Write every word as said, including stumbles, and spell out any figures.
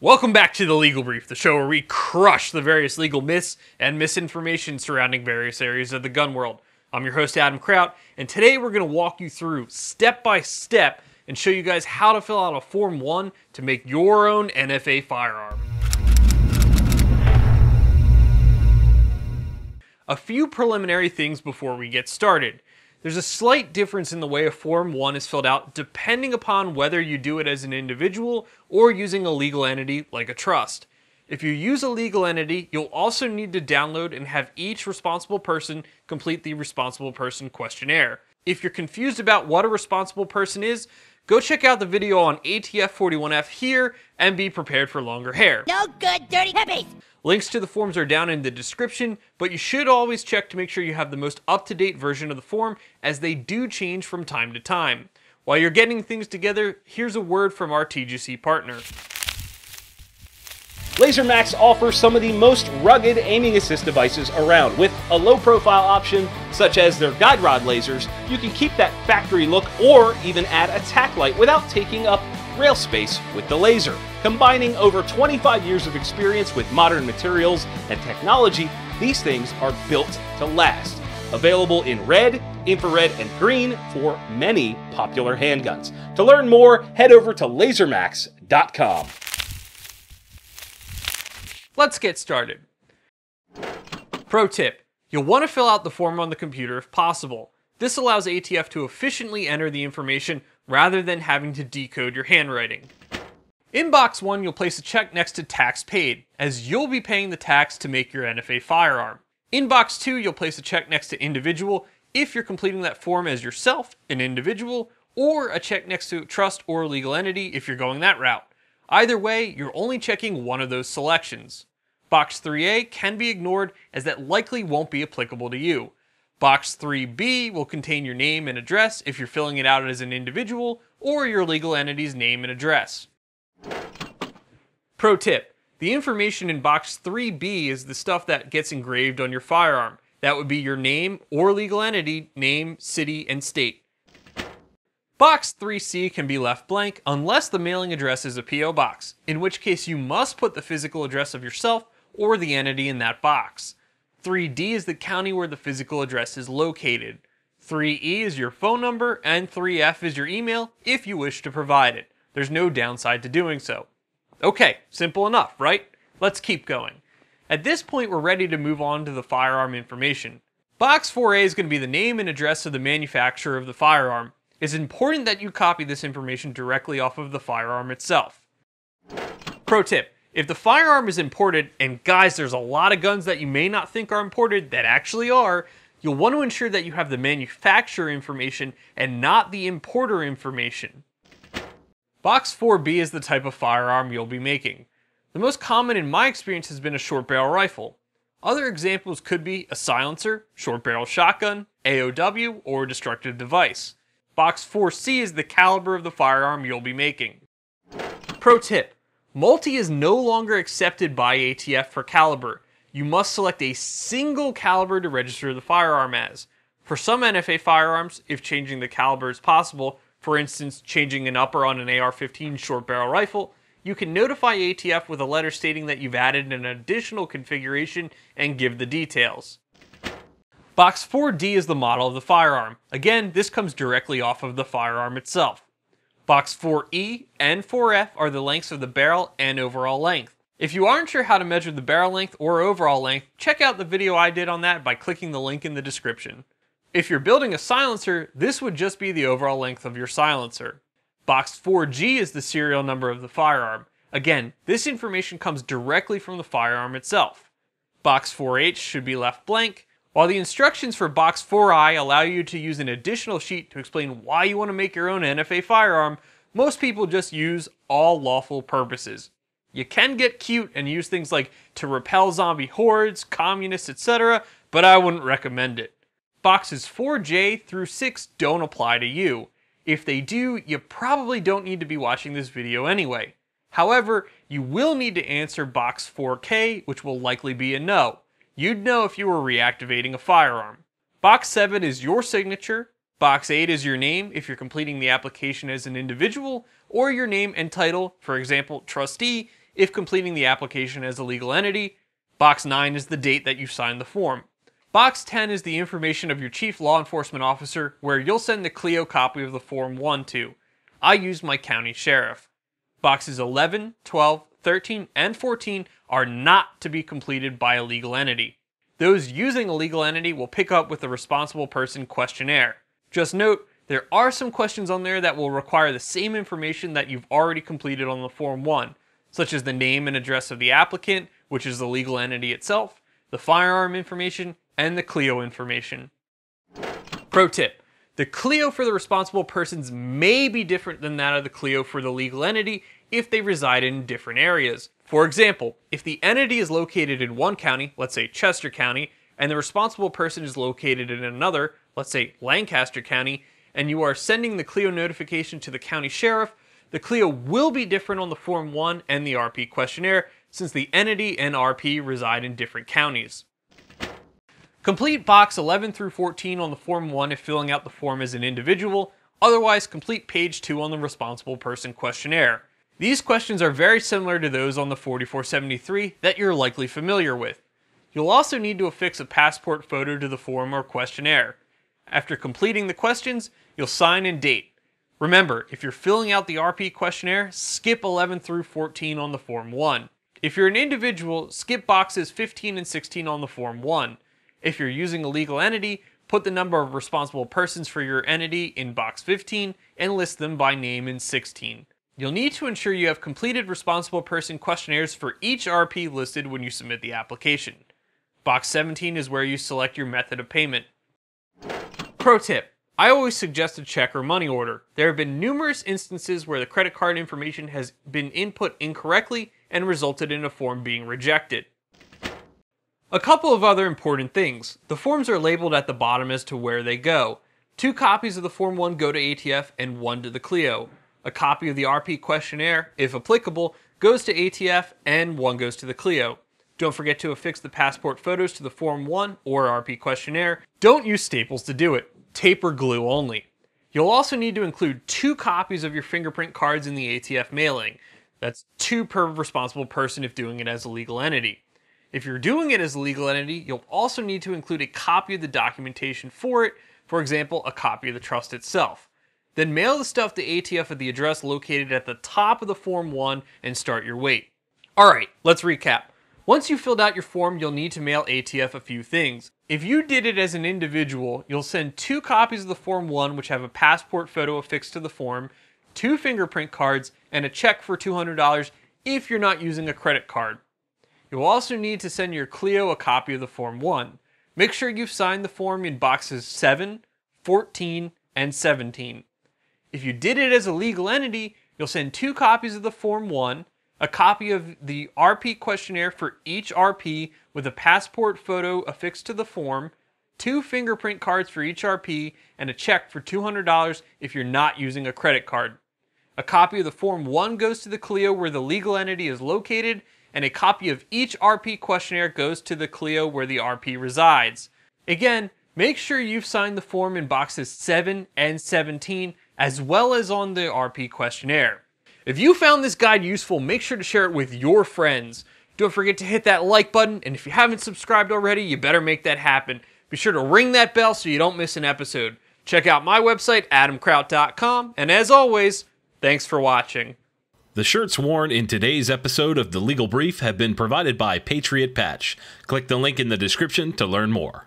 Welcome back to The Legal Brief, the show where we crush the various legal myths and misinformation surrounding various areas of the gun world. I'm your host, Adam Kraut, and today we're going to walk you through step by step and show you guys how to fill out a Form one to make your own N F A firearm. A few preliminary things before we get started. There's a slight difference in the way a Form one is filled out depending upon whether you do it as an individual or using a legal entity like a trust. If you use a legal entity, you'll also need to download and have each responsible person complete the responsible person questionnaire. If you're confused about what a responsible person is, go check out the video on A T F forty-one F here and be prepared for longer hair. No good dirty hippies! Links to the forms are down in the description, but you should always check to make sure you have the most up-to-date version of the form, as they do change from time to time. While you're getting things together, here's a word from our T G C partner. LaserMax offers some of the most rugged aiming assist devices around. With a low-profile option, such as their guide rod lasers, you can keep that factory look or even add a tack light without taking up rail space with the laser. Combining over twenty-five years of experience with modern materials and technology, these things are built to last. Available in red, infrared, and green for many popular handguns. To learn more, head over to laser max dot com. Let's get started. Pro tip, you'll want to fill out the form on the computer if possible. This allows A T F to efficiently enter the information rather than having to decode your handwriting. In box one, you'll place a check next to tax paid, as you'll be paying the tax to make your N F A firearm. In box two, you'll place a check next to individual if you're completing that form as yourself, an individual, or a check next to trust or legal entity if you're going that route. Either way, you're only checking one of those selections. Box three A can be ignored, as that likely won't be applicable to you. Box three B will contain your name and address if you're filling it out as an individual, or your legal entity's name and address. Pro tip, the information in box three B is the stuff that gets engraved on your firearm. That would be your name or legal entity, name, city, and state. Box three C can be left blank unless the mailing address is a P O box, in which case you must put the physical address of yourself or the entity in that box. three D is the county where the physical address is located. three E is your phone number, and three F is your email if you wish to provide it. There's no downside to doing so. Okay, simple enough, right? Let's keep going. At this point, we're ready to move on to the firearm information. Box four A is going to be the name and address of the manufacturer of the firearm. It's important that you copy this information directly off of the firearm itself. Pro tip, if the firearm is imported, and guys, there's a lot of guns that you may not think are imported that actually are, you'll want to ensure that you have the manufacturer information and not the importer information. Box four B is the type of firearm you'll be making. The most common in my experience has been a short barrel rifle. Other examples could be a silencer, short barrel shotgun, A O W, or a destructive device. Box four C is the caliber of the firearm you'll be making. Pro tip, multi is no longer accepted by A T F for caliber. You must select a single caliber to register the firearm as. For some N F A firearms, if changing the caliber is possible, for instance changing an upper on an A R fifteen short barrel rifle, you can notify A T F with a letter stating that you've added an additional configuration and give the details. Box four D is the model of the firearm. Again, this comes directly off of the firearm itself. Box four E and four F are the lengths of the barrel and overall length. If you aren't sure how to measure the barrel length or overall length, check out the video I did on that by clicking the link in the description. If you're building a silencer, this would just be the overall length of your silencer. Box four G is the serial number of the firearm. Again, this information comes directly from the firearm itself. Box four H should be left blank. While the instructions for box four I allow you to use an additional sheet to explain why you want to make your own N F A firearm, most people just use all lawful purposes. You can get cute and use things like to repel zombie hordes, communists, et cetera, but I wouldn't recommend it. Boxes four J through six don't apply to you. If they do, you probably don't need to be watching this video anyway. However, you will need to answer box four K, which will likely be a no. You'd know if you were reactivating a firearm. Box seven is your signature, box eight is your name if you're completing the application as an individual, or your name and title, for example, trustee, if completing the application as a legal entity. Box nine is the date that you signed the form. Box ten is the information of your chief law enforcement officer where you'll send the C L E O copy of the Form one to. I used my county sheriff. Boxes eleven, twelve, thirteen, and fourteen are not to be completed by a legal entity. Those using a legal entity will pick up with the responsible person questionnaire. Just note, there are some questions on there that will require the same information that you've already completed on the Form one, such as the name and address of the applicant, which is the legal entity itself, the firearm information, and the C L E O information. Pro tip, the C L E O for the responsible persons may be different than that of the C L E O for the legal entity if they reside in different areas. For example, if the entity is located in one county, let's say Chester County, and the responsible person is located in another, let's say Lancaster County, and you are sending the C L E O notification to the county sheriff, the C L E O will be different on the Form one and the R P questionnaire, since the entity and R P reside in different counties. Complete box eleven through fourteen on the Form one if filling out the form as an individual, otherwise complete page two on the responsible person questionnaire. These questions are very similar to those on the forty-four seventy-three that you're likely familiar with. You'll also need to affix a passport photo to the form or questionnaire. After completing the questions, you'll sign and date. Remember, if you're filling out the R P questionnaire, skip eleven through fourteen on the Form one. If you're an individual, skip boxes fifteen and sixteen on the Form one. If you're using a legal entity, put the number of responsible persons for your entity in box fifteen and list them by name in sixteen. You'll need to ensure you have completed responsible person questionnaires for each R P listed when you submit the application. Box seventeen is where you select your method of payment. Pro tip, I always suggest a check or money order. There have been numerous instances where the credit card information has been input incorrectly and resulted in a form being rejected. A couple of other important things. The forms are labeled at the bottom as to where they go. Two copies of the Form one go to A T F and one to the C L E O. A copy of the R P questionnaire, if applicable, goes to A T F and one goes to the C L E O. Don't forget to affix the passport photos to the Form one or R P questionnaire. Don't use staples to do it. Tape or glue only. You'll also need to include two copies of your fingerprint cards in the A T F mailing. That's two per responsible person if doing it as a legal entity. If you're doing it as a legal entity, you'll also need to include a copy of the documentation for it, for example, a copy of the trust itself. Then mail the stuff to A T F at the address located at the top of the Form one and start your wait. Alright, let's recap. Once you've filled out your form, you'll need to mail A T F a few things. If you did it as an individual, you'll send two copies of the Form one which have a passport photo affixed to the form, two fingerprint cards, and a check for two hundred dollars if you're not using a credit card. You'll also need to send your C L E O a copy of the Form one. Make sure you've signed the form in boxes seven, fourteen, and seventeen. If you did it as a legal entity, you'll send two copies of the Form one, a copy of the R P questionnaire for each R P with a passport photo affixed to the form, two fingerprint cards for each R P, and a check for two hundred dollars if you're not using a credit card. A copy of the Form one goes to the C L E O where the legal entity is located, and a copy of each R P questionnaire goes to the C L E O where the R P resides. Again, make sure you've signed the form in boxes seven and seventeen, as well as on the R P questionnaire. If you found this guide useful, make sure to share it with your friends. Don't forget to hit that like button, and if you haven't subscribed already, you better make that happen. Be sure to ring that bell so you don't miss an episode. Check out my website, Adam Kraut dot com, and as always, thanks for watching. The shirts worn in today's episode of The Legal Brief have been provided by Patriot Patch. Click the link in the description to learn more.